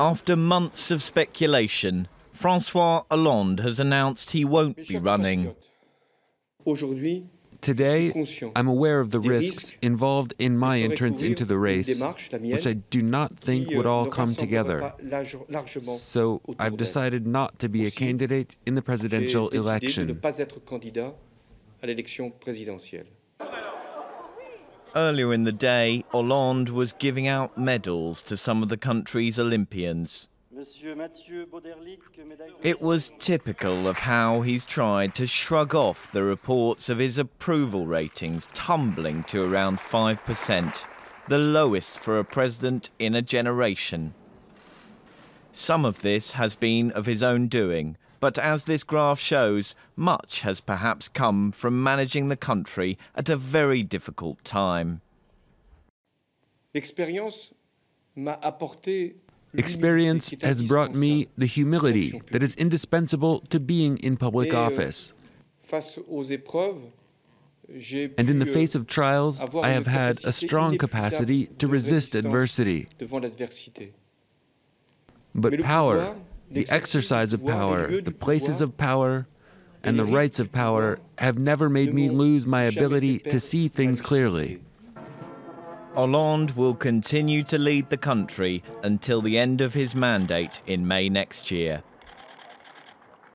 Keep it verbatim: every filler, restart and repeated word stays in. After months of speculation, François Hollande has announced he won't be running. Today, I'm aware of the risks involved in my entrance into the race, which I do not think would all come together. So I've decided not to be a candidate in the presidential election. Earlier in the day, Hollande was giving out medals to some of the country's Olympians. It was typical of how he's tried to shrug off the reports of his approval ratings tumbling to around five percent, the lowest for a president in a generation. Some of this has been of his own doing, but as this graph shows, much has perhaps come from managing the country at a very difficult time. Experience has brought me the humility that is indispensable to being in public office. And in the face of trials, I have had a strong capacity to resist adversity. But power, the exercise of power, the places of power, and the rights of power have never made me lose my ability to see things clearly. Hollande will continue to lead the country until the end of his mandate in May next year.